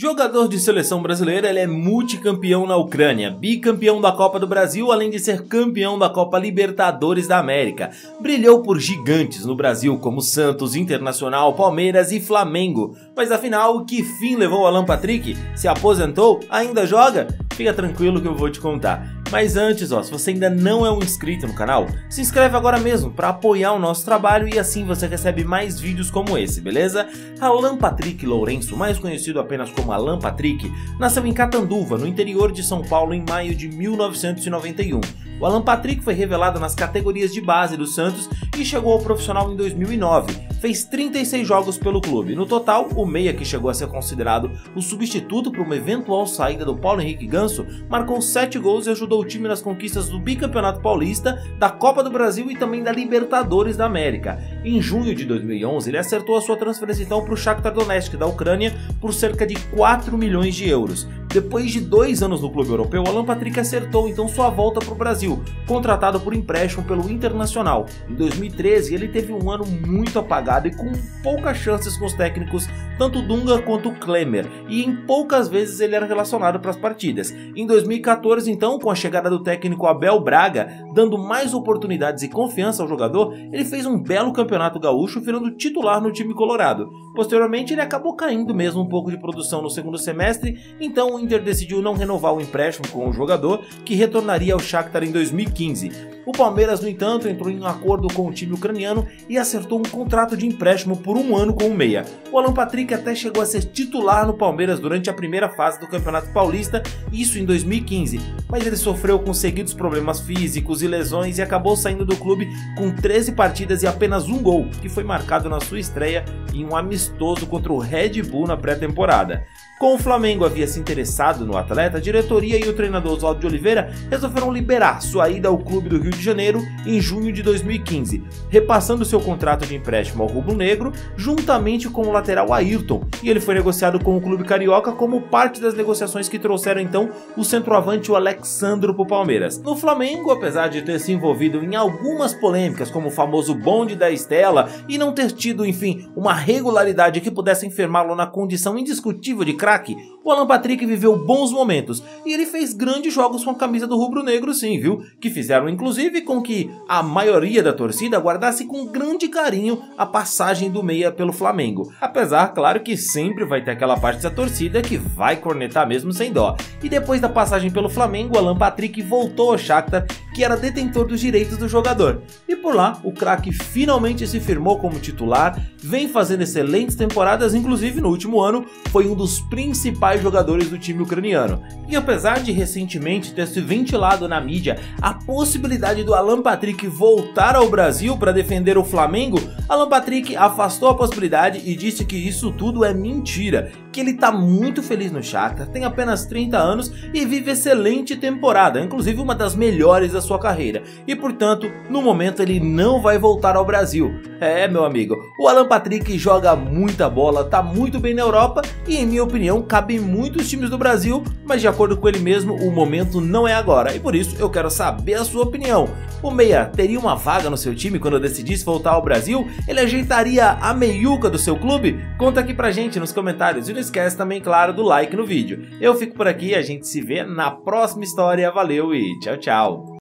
Jogador de seleção brasileira, ele é multicampeão na Ucrânia, bicampeão da Copa do Brasil, além de ser campeão da Copa Libertadores da América. Brilhou por gigantes no Brasil como Santos, Internacional, Palmeiras e Flamengo. Mas afinal, que fim levou Alan Patrick? Se aposentou? Ainda joga? Fica tranquilo que eu vou te contar. Mas antes, ó, se você ainda não é um inscrito no canal, se inscreve agora mesmo para apoiar o nosso trabalho e assim você recebe mais vídeos como esse, beleza? Alan Patrick Lourenço, mais conhecido apenas como Alan Patrick, nasceu em Catanduva, no interior de São Paulo, em maio de 1991. O Alan Patrick foi revelado nas categorias de base do Santos e chegou ao profissional em 2009. Fez 36 jogos pelo clube. No total, o meia, que chegou a ser considerado o substituto para uma eventual saída do Paulo Henrique Ganso, marcou 7 gols e ajudou o time nas conquistas do Bicampeonato Paulista, da Copa do Brasil e também da Libertadores da América. Em junho de 2011, ele acertou a sua transferência então para o Shakhtar Donetsk da Ucrânia por cerca de 4 milhões de euros. Depois de 2 anos no clube europeu, Alan Patrick acertou então sua volta para o Brasil, contratado por empréstimo pelo Internacional. Em 2013, ele teve um ano muito apagado e com poucas chances com os técnicos, tanto Dunga quanto Klemmer, e em poucas vezes ele era relacionado para as partidas. Em 2014, então, com a chegada do técnico Abel Braga, dando mais oportunidades e confiança ao jogador, ele fez um belo campeonato gaúcho, virando titular no time colorado. Posteriormente, ele acabou caindo mesmo um pouco de produção no segundo semestre, então o Inter decidiu não renovar o empréstimo com o jogador, que retornaria ao Shakhtar em 2015. O Palmeiras, no entanto, entrou em um acordo com o time ucraniano e acertou um contrato de empréstimo por 1 ano com o meia. O Alan Patrick até chegou a ser titular no Palmeiras durante a primeira fase do Campeonato Paulista, isso em 2015, mas ele sofreu com seguidos problemas físicos e lesões e acabou saindo do clube com 13 partidas e apenas 1 gol, que foi marcado na sua estreia em um amistoso contra o Red Bull na pré-temporada. Com o Flamengo havia se interessado no atleta, a diretoria e o treinador Oswaldo de Oliveira resolveram liberar sua ida ao clube do Rio de Janeiro em junho de 2015, repassando seu contrato de empréstimo ao rubro-negro juntamente com o lateral Ayrton, e ele foi negociado com o clube carioca como parte das negociações que trouxeram então o centroavante Alexandro para o Palmeiras. No Flamengo, apesar de ter se envolvido em algumas polêmicas como o famoso bonde da Estela e não ter tido, enfim, uma regularidade que pudesse enfermá-lo na condição indiscutível de craque, o Alan Patrick viveu bons momentos e ele fez grandes jogos com a camisa do rubro-negro, sim, viu? Que fizeram inclusive com que a maioria da torcida guardasse com grande carinho a passagem do meia pelo Flamengo. Apesar, claro, que sempre vai ter aquela parte da torcida que vai cornetar mesmo sem dó. E depois da passagem pelo Flamengo, o Alan Patrick voltou ao Shakhtar, que era detentor dos direitos do jogador. E por lá, o craque finalmente se firmou como titular, vem fazendo excelentes temporadas, inclusive no último ano foi um dos principais jogadores do time ucraniano. E apesar de recentemente ter se ventilado na mídia a possibilidade do Alan Patrick voltar ao Brasil para defender o Flamengo, Alan Patrick afastou a possibilidade e disse que isso tudo é mentira, que ele tá muito feliz no Shakhtar, tem apenas 30 anos e vive excelente temporada, inclusive uma das melhores da sua carreira, e portanto, no momento ele não vai voltar ao Brasil. É, meu amigo, o Alan Patrick joga muita bola, tá muito bem na Europa e, em minha opinião, cabem muitos times do Brasil, mas de acordo com ele mesmo, o momento não é agora e por isso eu quero saber a sua opinião. O meia teria uma vaga no seu time quando decidisse voltar ao Brasil? Ele ajeitaria a meiuca do seu clube? Conta aqui pra gente nos comentários e não esquece também, claro, do like no vídeo. Eu fico por aqui, a gente se vê na próxima história, valeu e tchau, tchau!